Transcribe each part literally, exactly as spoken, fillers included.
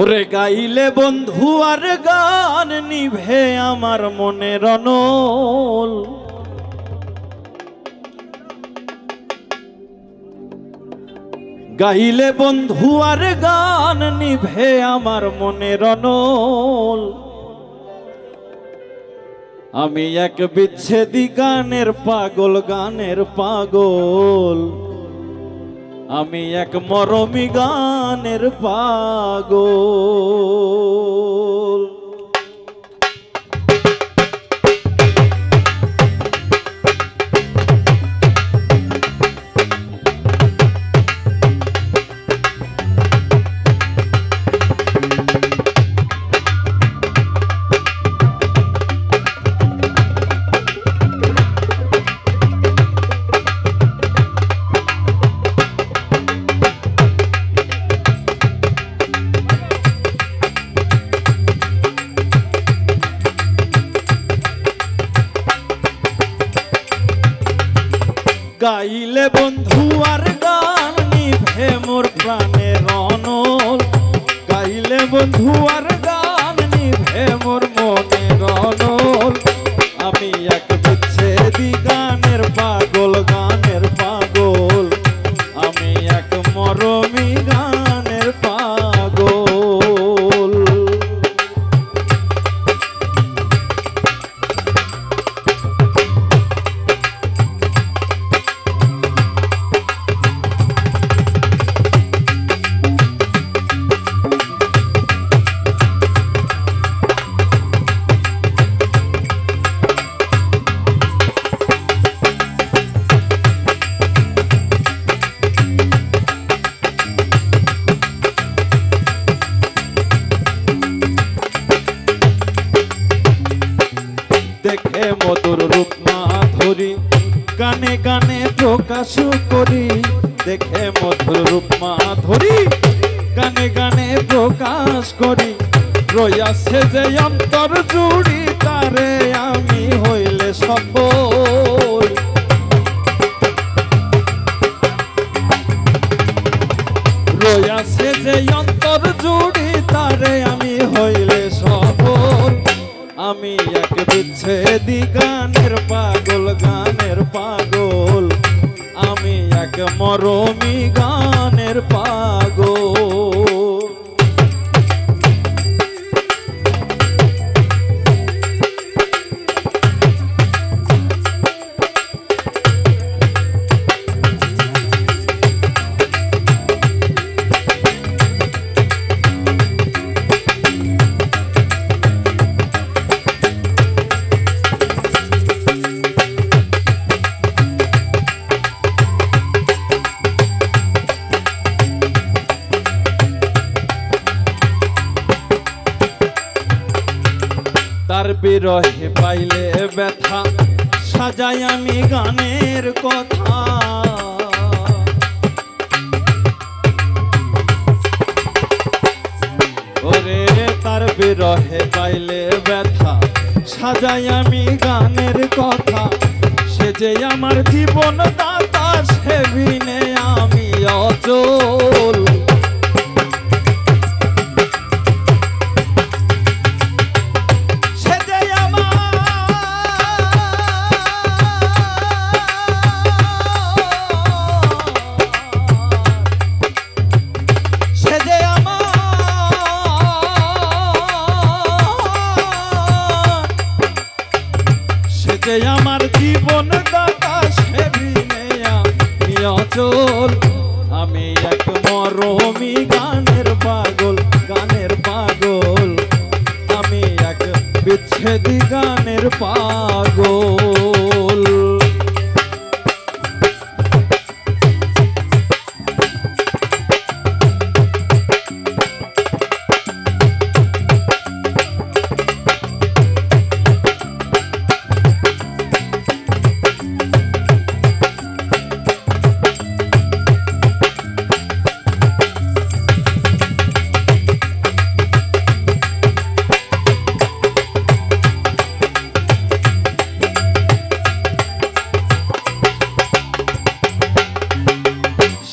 ওরে গাইলে বন্ধু আর গান নিভে আমার মনের অনল গাইলে বন্ধু আর গান নিভে আমার মনের অনল আমি এক বিচ্ছেদী গানের পাগল গানের পাগল আমি এক মরমী গানের পাগল গাইলে বন্ধু আর গান নিভে মোর প্রাণের অনল গাইলে বন্ধু আর গান নিভে মোর মনের অনল আমি এক বিচ্ছেদী গানের পাগল গানের পাগল আমি এক মরমী গানের পাগল দেখে মধুর রূপ মাধুরী গানে গানে প্রকাশ করি দেখে মধুর রূপ মাধুরী গানে গানে প্রকাশ করি রয়াছে যে অন্তর জুড়ি তারে আমি হইলে সফল রয়াছে যে অন্তর জুড়ি তারে আমি হইলে সফল আমি এক বিচ্ছেদী গানের পাগল গানের পাগল আমি এক মরমী গানের পাগল তার বিরহে পাইলে ব্যথা সাজাই আমি গানের কথা ওরে তার বিরহে পাইলে ব্যথা সাজাই আমি গানের কথা সে যে আমার জীবন দাতা সে বিনে আমি অচল আমার জীবন দাতা সে বিনে আমি অচল আমি এক মরমী গানের পাগল গানের পাগল আমি এক বিচ্ছেদী গানের পাগল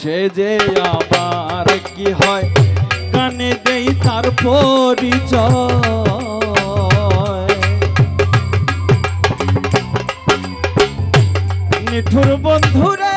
সে যে আবার কি হয় কানে দেই তা আমার পরিচয় নিঠুর বন্ধুরে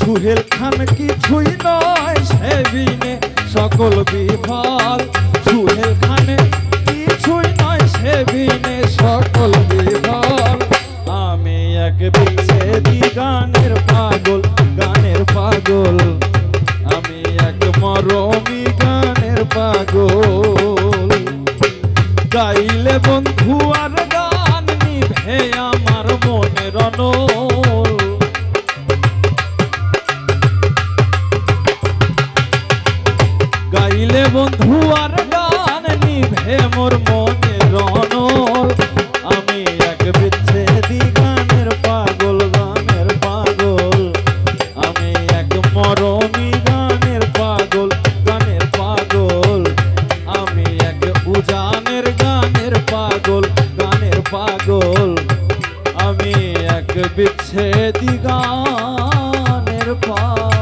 সুহেল খান কিছুই নয় সেবিনে সকল বিফল সুহেল খান কিছুই নয় সেবিনে সকল বিফল আমি এক বিচ্ছেদী গানের পাগল গানের পাগল আমি এক মরমী গানের পাগল গাইলে বন্ধু আর গান নিভে আমার মনের রণ গাইলে বন্ধু আর গান নিভে মোর মনে রনল আমি এক বিচ্ছেদী গানের পাগল গানের পাগল আমি এক মরমী গানের পাগল গানের পাগল আমি এক উজানের গানের পাগল গানের পাগল আমি এক বিচ্ছেদী গানের পাগল।